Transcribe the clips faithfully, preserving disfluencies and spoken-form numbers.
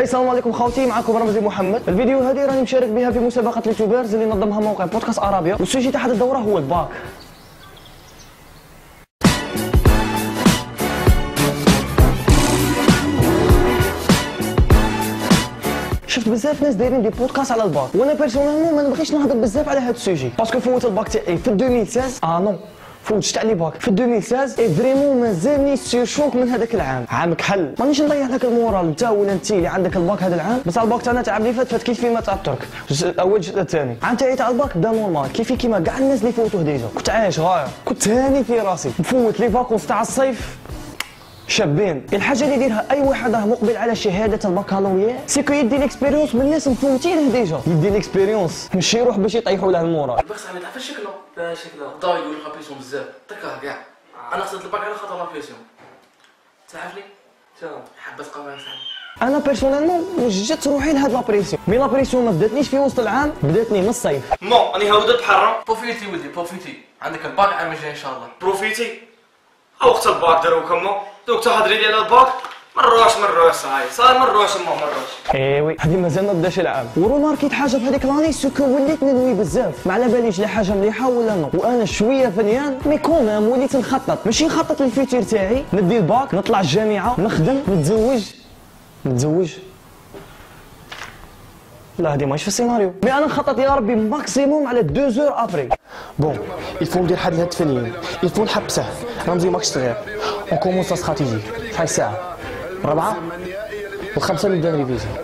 هاي السلام عليكم خوتي، معكم رمزي محمد. الفيديو هذه راني مشارك بها في مسابقه اليوتيوبرز اللي نظمها موقع بودكاست عربيا، والسوجي تاع هذه الدوره هو الباك. شفت بزاف ناس دايرين دي بودكاست على الباك، وانا بيرسونالمون ما نبغيش نهضر بزاف على هذا السوجي باسكو فوت الباك تاعي في ألفين وستة عشر. اه نو فوتش تاع لي باك في ألفين وستة عشر، اي فريمون مازالني سير شوك من هذاك العام. عام كحل مانيش نضيع هذاك المورال نتا ولا انت اللي عندك الباك هذا العام، بصح الباك تاعنا تاع اللي فات فات كيف فيما تاع الترك الجزء الاول الجزء الثاني. عام تاعي تاع الباك بدا نورمال كيفي كيما كاع الناس اللي فوتوه ديجا، كنت عايش غاير، كنت هاني في راسي، نفوت لي فاكونس تاع الصيف شابين. الحاجه اللي يديرها اي واحد راه مقبل على شهاده البكالوريا سيكو يدي ليكسبيريونس من الناس مفوتينه ديجا، يدي ليكسبيريونس ماشي يروح باش يطيحوا له المورا. الباكس ما تعرفش شكله شكله ضايع والغابيسيون بزاف تكره كاع. انا خدت الباك على خاطر لابيسيون تعرفني تمام حبه قوانين. انا بيرسونالمون وجدت روحي لهاد لابريسيون، مي لابريسيون ما بداتنيش في وسط العام، بداتني من الصيف. مو انا هاودت بحرة بروفيتي ولدي بروفيتي، عندك الباك العام الجاي ان شاء الله بروفيتي وقت الباك دروك. مو دوك تحضري لي على الباك مروش مروش هاي صار مروش ما مروش. ايوي هذه مازال ما بداش العام، وروماركيت حاجه في هذيك لاني سكو وليت ندوي بزاف، ما على باليش لا حاجه مليحه ولا نو، وانا شويه فنيان مي كومام وليت نخطط، ماشي نخطط للفيتير تاعي، ندي الباك نطلع الجامعه نخدم نتزوج نتزوج لا هادي ماهيش في السيناريو، مي انا نخطط يا ربي ماكسيموم على دو زور ابري. بون يفو ندير حد الهاتفين، يفو نحبسه رمزي ماكش صغير، ونكومونسا استراتيجي. شحال الساعة؟ ربعة والخمسة نبدا ريفيزيون.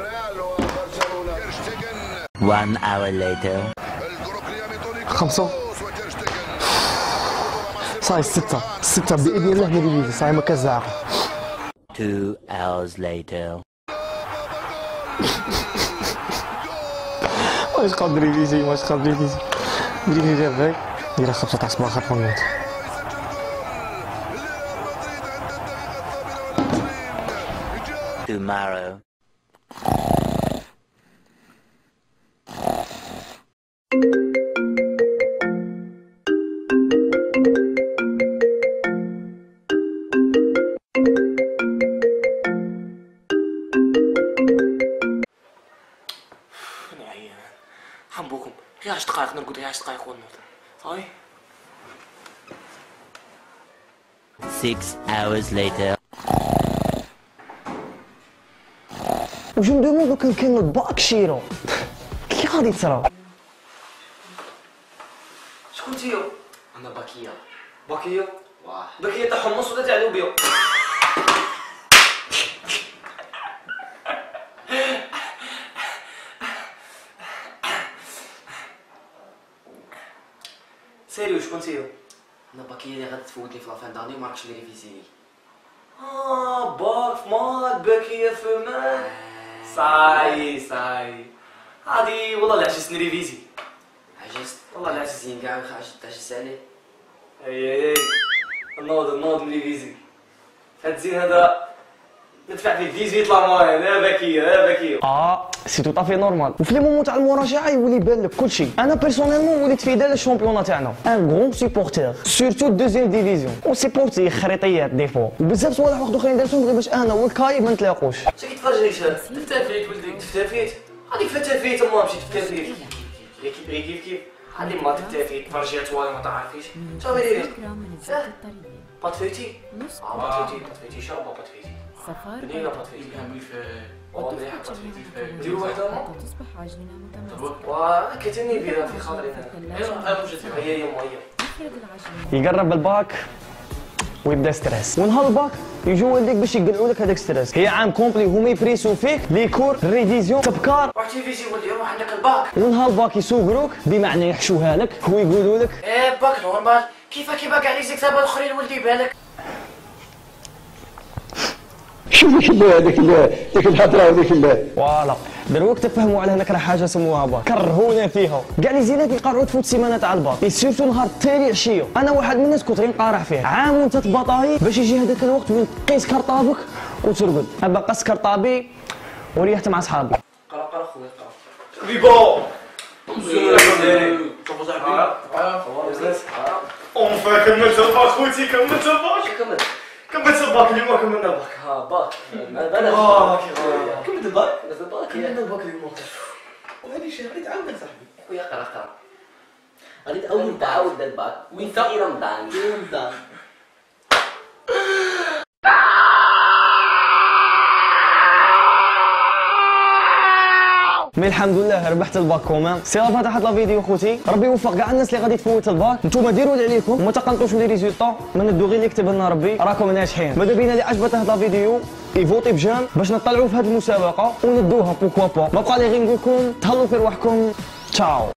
خمسة صاي ستة ستة بإذن الله نريفيزي صاي ما كاش زعاقة. واش قادر ريفيزي واش قادر ريفيزي ندير لي غير ديرها خمسة تاع الصباح خاطر نوض. Tomorrow. نعيان حنبوكم غير عشر دقائق نرقد، غير عشر دقائق ونوض صافي. Six hours later. وجو ندوموند لو كان كاين الباك شيرو كي غادي تصرا. شكون تيو؟ انا باكيه باكيه واه باكيه تاع حمص ولا تاع لوبيا؟ سيريو شكون تيو؟ انا باكيه اللي غادي تفوتني في لافان داني وما عرفتش لي ريفيزيني. اه باك في ماك باكيه في ماك صاي صاي هادي والله اللي عجزت نريفيزي، عجزت والله اللي عجزين كاع عجزت عجزت عليه. ايييي نوض نوض نريفيزي هاد الزين هذا ندفع فيه ديزي يطلع مورايا. لا باكيه لا باكيه اه سي تو طافي نورمال. وفي لي مومون تاع المراجعه يولي يبان لك كل شيء. انا بيرسونالمون وليت في دال الشامبيون تاعنا ان غون سيبورتير سورتو دوزيام ديفيزيون وسيبورتي خريطيات ديفو بزاف صوالح واحد اخرين دارتهم غير باش انا والكاي ما نتلاقوش. شكي تفرجني شاد تفتافيت ولدي تفتافيت هذيك فتافيت اما مشيت تفتافيت كيف كيف كيف هذه ما تفتافيت فرجات ولا ما تعرفيش صافي ديري باتفيتي باتفيتي باتفيتي شابه باتفيتي بنينا باتفيتي كامل في وضعي باتفيتي في ديروا واحدة ما تصبح عجينة متماسكة وكتني بيها في خاطري أنا موجودة هي يوم وهي يقرب الباك ويبدا ستريس، ونهار الباك يجوا والديك باش يقلعوا لك هذاك ستريس. هي عام كومبلي هما يبريسو فيك لي كور ريفيزيون تبكار روح تيفيزي ولدي روح عندك الباك، ونهار الباك يسوقروك بمعنى يحشوها لك ويقولوا لك ايه باك نورمال كيفا كيفا كاع لي زيكزابا الاخرين ولدي بالك. شوف شوف هذيك ديك الهضره وذيك فوالا دروك تفهموا على هناك راه حاجه سموها باك كرهونا فيها كاع لي زينات يقرعوا تفوت سيمانه تاع الباك سيرتو نهار التالي عشيه. انا واحد من الناس كنت غنقارع فيه عام وانت تبطاي باش يجي هذاك الوقت وين تقيس كرطابك وترقد. انا قص كرطابي وريحت مع صحابي. قرا قرا خويا قرا بي بون تبوز على بينا اون فا كملت الباك خوتي كملت الباك كملت كملت الباك اليوم كملنا الباك ها باك بلاش كملت الباك كملت الباك كملنا الباك اليوم وهذه شي غادي تعاود صاحبي خويا قرا قرا غادي تعاود تعاود الباك وين في رمضان رمضان مي الحمد لله ربحت الباك كومان سي لا فتحت لا فيديو خوتي ربي يوفق كاع الناس اللي غادي تفوت الباك نتوما ديروا اللي عليكم ما تقنطوش من لي ريزولطو ما ندو غير اللي كتب لنا ربي راكم ناجحين ماذا بينا اللي عجبته هاد لا فيديو يفوتي بجام باش نطلعوا في هاد المسابقه وندوها بوكوا با ما بقى لي غير نقول لكم تهلاو في رواحكم تشاو